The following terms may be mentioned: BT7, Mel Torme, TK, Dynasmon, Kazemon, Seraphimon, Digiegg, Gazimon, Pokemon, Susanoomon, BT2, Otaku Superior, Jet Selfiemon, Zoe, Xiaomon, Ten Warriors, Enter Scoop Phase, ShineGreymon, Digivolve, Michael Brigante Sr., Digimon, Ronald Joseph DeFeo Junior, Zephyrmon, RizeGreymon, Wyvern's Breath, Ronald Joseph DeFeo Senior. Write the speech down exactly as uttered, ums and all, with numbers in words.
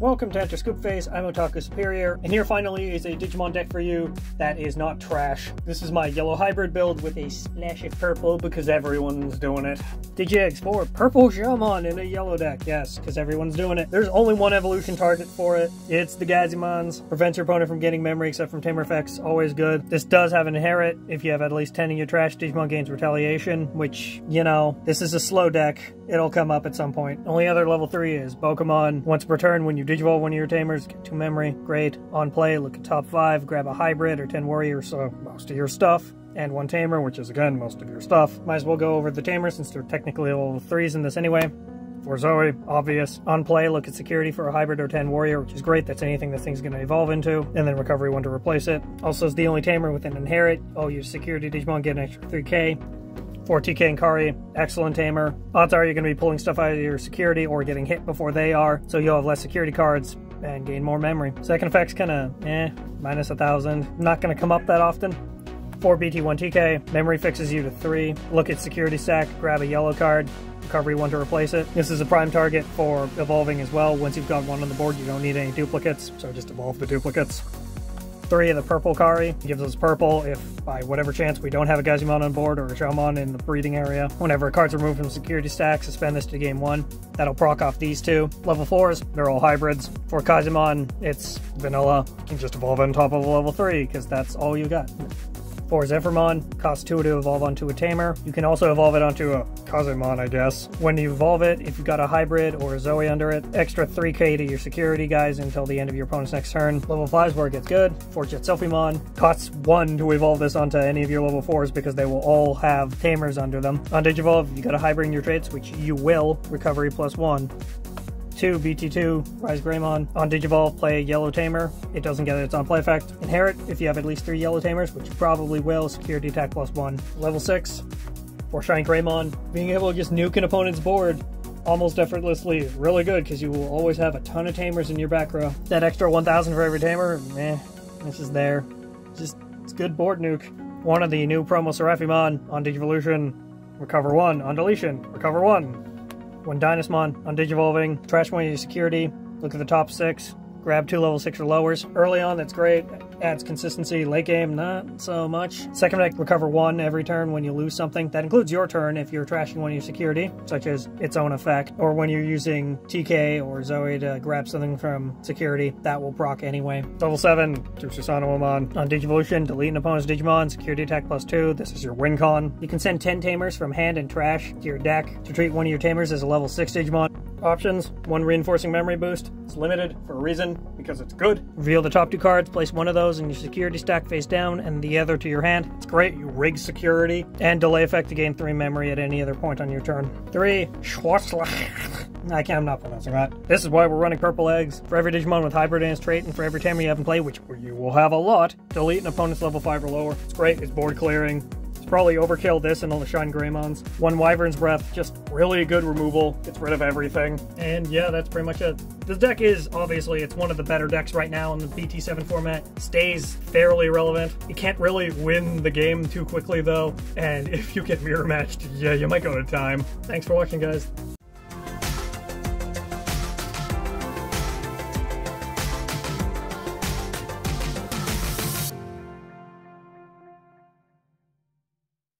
Welcome to Enter Scoop Phase, I'm Otaku Superior, and here finally is a Digimon deck for you that is not trash. This is my yellow hybrid build with a splash of purple because everyone's doing it. Digieggs for purple Xiaomon in a yellow deck, yes, because everyone's doing it. There's only one evolution target for it. It's the Gazimons. Prevents your opponent from getting memory except from Tamer effects, always good. This does have inherit. If you have at least ten in your trash, Digimon gains retaliation, which, you know, this is a slow deck. It'll come up at some point. Only other level three is Pokemon. Once per turn, when you Digivolve one of your Tamers, get two memory, great. On play, look at top five, grab a hybrid or ten warrior, so most of your stuff. And one Tamer, which is again most of your stuff. Might as well go over the Tamers since they're technically level threes in this anyway. For Zoe, obvious. On play, look at security for a hybrid or ten warrior, which is great. That's anything this thing's going to evolve into. And then recovery one to replace it. Also, it's the only Tamer with an inherit. I'll use security Digimon, get an extra three K. For T K and Kari, excellent tamer. Odds are you're going to be pulling stuff out of your security or getting hit before they are, so you'll have less security cards and gain more memory. Second effect's kind of, eh, minus a thousand. Not going to come up that often. For B T one T K, memory fixes you to three. Look at security stack, grab a yellow card, recovery one to replace it. This is a prime target for evolving as well. Once you've got one on the board, you don't need any duplicates, so just evolve the duplicates. Three of the purple Kari gives us purple if by whatever chance we don't have a Gazimon on board or a Xiaomon in the breeding area. Whenever a card's removed from security stack, suspend this to game one. That'll proc off these two. Level fours, they're all hybrids. For Kazemon, it's vanilla. You can just evolve on top of a level three because that's all you got. For Zephyrmon, costs two to evolve onto a Tamer. You can also evolve it onto a Kazemon, I guess. When you evolve it, if you've got a hybrid or a Zoe under it, extra three K to your security guys until the end of your opponent's next turn. Level five is where it gets good. For Jet Selfiemon, costs one to evolve this onto any of your level fours because they will all have Tamers under them. On Digivolve, you got a hybrid in your traits, which you will. Recovery plus one. Two, B T two, RizeGreymon. On Digivolve, play a yellow tamer. It doesn't get its on play effect. Inherit, if you have at least three yellow tamers, which you probably will, security attack plus one. Level six, for ShineGreymon, being able to just nuke an opponent's board almost effortlessly is really good because you will always have a ton of tamers in your back row. That extra one thousand for every tamer, meh, this is there. Just, it's good board nuke. One of the new promo Seraphimon on Digivolution, recover one. On deletion, recover one. When Dynasmon, on Digivolving, trash one of your security, look at the top six, grab two level six or lowers. Early on, that's great, adds consistency. Late game, not so much. Second deck, recover one every turn when you lose something. That includes your turn if you're trashing one of your security, such as its own effect, or when you're using T K or Zoe to grab something from security, that will proc anyway. Level seven, to Susanoomon. On Digivolution, delete an opponent's Digimon, security attack plus two. This is your win con. You can send ten Tamers from hand and trash to your deck to treat one of your Tamers as a level six Digimon. Options, one reinforcing memory boost. It's limited for a reason, because it's good. Reveal the top two cards, place one of those in your security stack face down and the other to your hand. It's great, you rig security. And delay effect to gain three memory at any other point on your turn. Three, Schwarzlicht. I can't, I'm not pronouncing that. This is why we're running purple eggs. For every Digimon with hybrid in its trait and for every Tamer you have in play, which you will have a lot, delete an opponent's level five or lower. It's great, it's board clearing. Probably overkill this and all the ShineGreymons. One Wyvern's Breath, just really good removal. Gets rid of everything. And yeah, that's pretty much it. This deck is, obviously, it's one of the better decks right now in the B T seven format. Stays fairly relevant. You can't really win the game too quickly though. And if you get mirror matched, yeah, you might go to time. Thanks for watching, guys.